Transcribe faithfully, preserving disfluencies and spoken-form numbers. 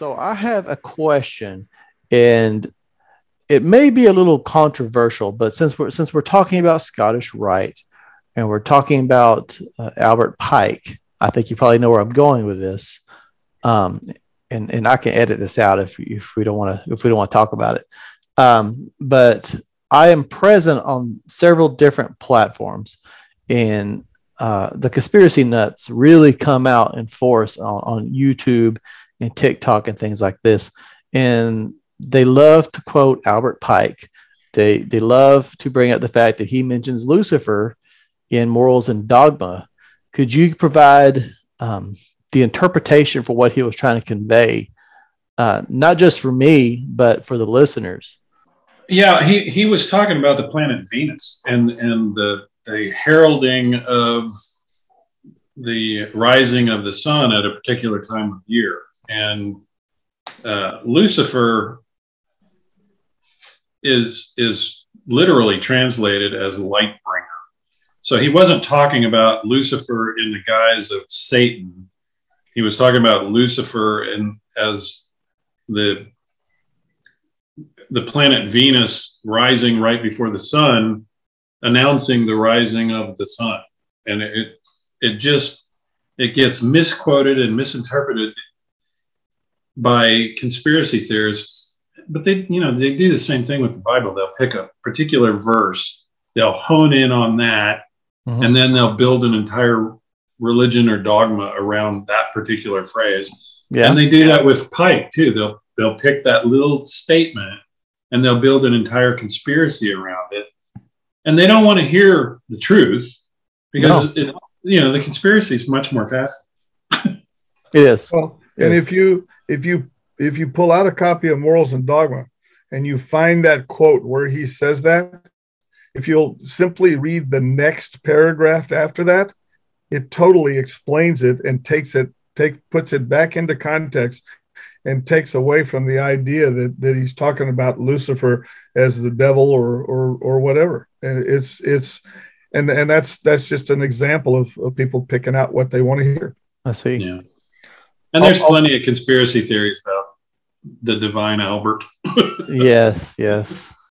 So I have a question, and it may be a little controversial, but since we're since we're talking about Scottish Rite and we're talking about uh, Albert Pike, I think you probably know where I'm going with this. Um, and and I can edit this out if if we don't want to if we don't want to talk about it. Um, but I am present on several different platforms, and uh, the conspiracy nuts really come out in force on, on YouTube and TikTok and things like this. And they love to quote Albert Pike. They they love to bring up the fact that he mentions Lucifer in Morals and Dogma. Could you provide um, the interpretation for what he was trying to convey, uh, not just for me, but for the listeners? Yeah, he, he was talking about the planet Venus and, and the, the heralding of the rising of the sun at a particular time of year. And uh, Lucifer is, is literally translated as light bringer. So he wasn't talking about Lucifer in the guise of Satan. He was talking about Lucifer in, as the... the planet Venus rising right before the sun, announcing the rising of the sun. And it, it just, it gets misquoted and misinterpreted by conspiracy theorists, but they, you know, they do the same thing with the Bible. They'll pick a particular verse, they'll hone in on that, mm-hmm. and then they'll build an entire religion or dogma around that particular phrase. Yeah. And they do that with Pike too. They'll, They'll pick that little statement and they'll build an entire conspiracy around it. And they don't want to hear the truth because, no. it, you know, the conspiracy is much more fascinating. It is. Well, it and is. if you if you if you pull out a copy of Morals and Dogma and you find that quote where he says that, if you'll simply read the next paragraph after that, it totally explains it and takes it take puts it back into context and takes away from the idea that, that he's talking about Lucifer as the devil or, or, or whatever. And it's, it's, and, and that's, that's just an example of, of people picking out what they want to hear. I see. Yeah. And there's I'll, plenty of conspiracy theories about the divine Albert. Yes. Yes.